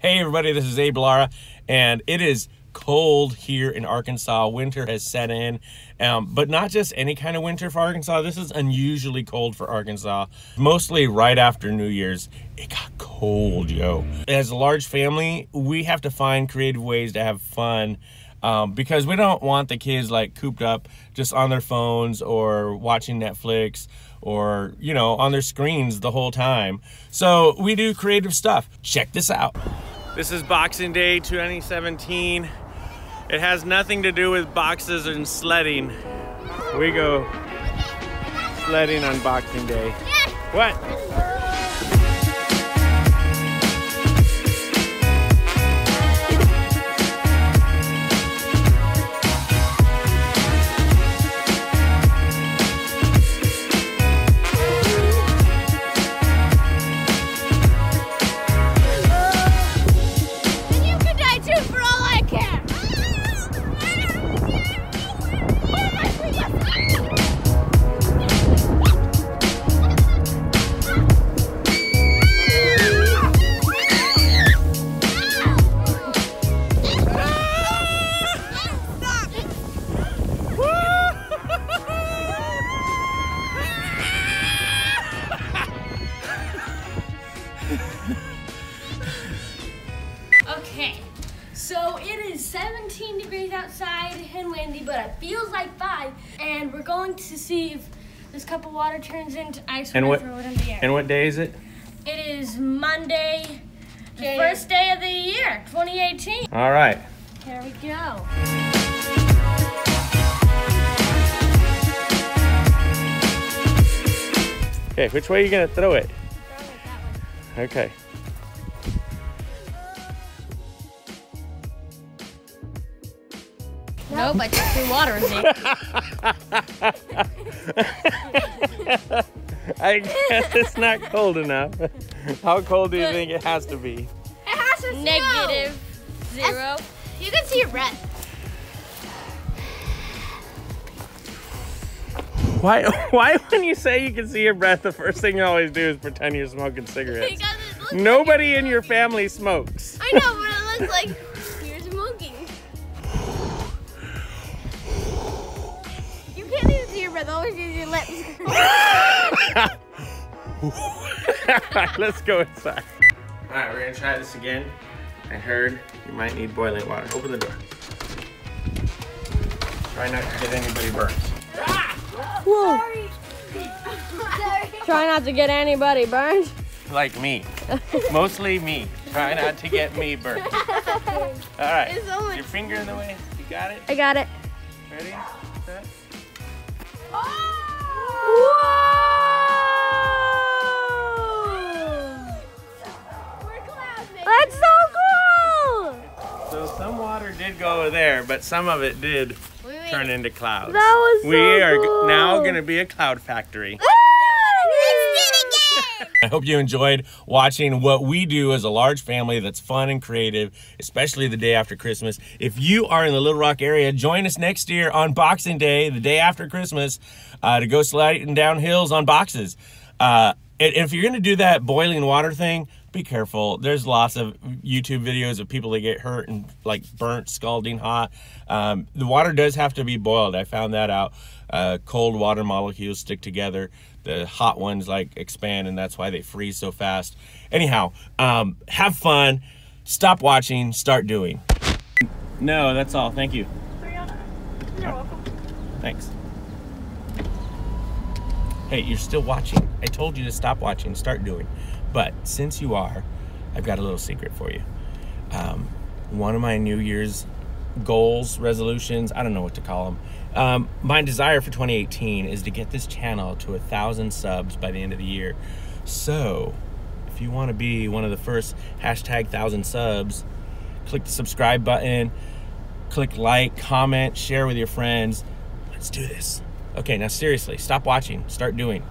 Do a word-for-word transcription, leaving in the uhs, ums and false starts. Hey everybody, this is Abe Lara, and it is cold here in Arkansas. Winter has set in, um, but not just any kind of winter for Arkansas. This is unusually cold for Arkansas, mostly right after New Year's. It got cold, yo. As a large family, we have to find creative ways to have fun um, because we don't want the kids like cooped up just on their phones or watching Netflix or, you know, on their screens the whole time. So we do creative stuff. Check this out. This is Boxing Day twenty seventeen. It has nothing to do with boxes and sledding. We go sledding on Boxing Day. What? Okay, so it is seventeen degrees outside and windy, but it feels like five, and we're going to see if this cup of water turns into ice and when what, I throw it in the air. And what day is it? It is Monday, the day. first day of the year, twenty eighteen. All right. Here we go. Okay, which way are you gonna throw it? Throw it that way. Okay. Nope, I just threw water in me. I guess it's not cold enough. How cold do you think it has to be? It has to be negative zero. That's, you can see your breath. Why, why when you say you can see your breath, the first thing you always do is pretend you're smoking cigarettes? Because it looks Nobody like in your family smokes. I know, but it looks like... Alright, let's go inside. Alright, we're gonna try this again. I heard you might need boiling water. Open the door. Try not to get anybody burnt. Ah! Whoa. Sorry. Sorry. Try not to get anybody burnt? Like me. Mostly me. Try not to get me burnt. Alright. Is your finger in the way? You got it? I got it. Ready? Set. Oh! Whoa! We're clapping. That's so cool! So some water did go over there, but some of it did Wait. turn into clouds. That was so We are cool. now going to be a cloud factory. I hope you enjoyed watching what we do as a large family that's fun and creative, especially the day after Christmas. If you are in the Little Rock area, join us next year on Boxing Day, the day after Christmas, uh, to go sliding down hills on boxes. Uh, and if you're going to do that boiling water thing, be careful. There's lots of YouTube videos of people that get hurt and like burnt, scalding hot. Um, the water does have to be boiled. I found that out. Uh, cold water molecules stick together. The hot ones like expand, and that's why they freeze so fast. Anyhow, um, have fun. Stop watching. Start doing. No, that's all. Thank you. Brianna, you're welcome. Thanks. Hey, you're still watching. I told you to stop watching, start doing. But since you are, I've got a little secret for you. Um, one of my New Year's goals, resolutions, I don't know what to call them. Um, my desire for twenty eighteen is to get this channel to a thousand subs by the end of the year. So if you want to be one of the first hashtag thousand subs, click the subscribe button, click like, comment, share with your friends. Let's do this. Okay, now seriously, stop watching, start doing.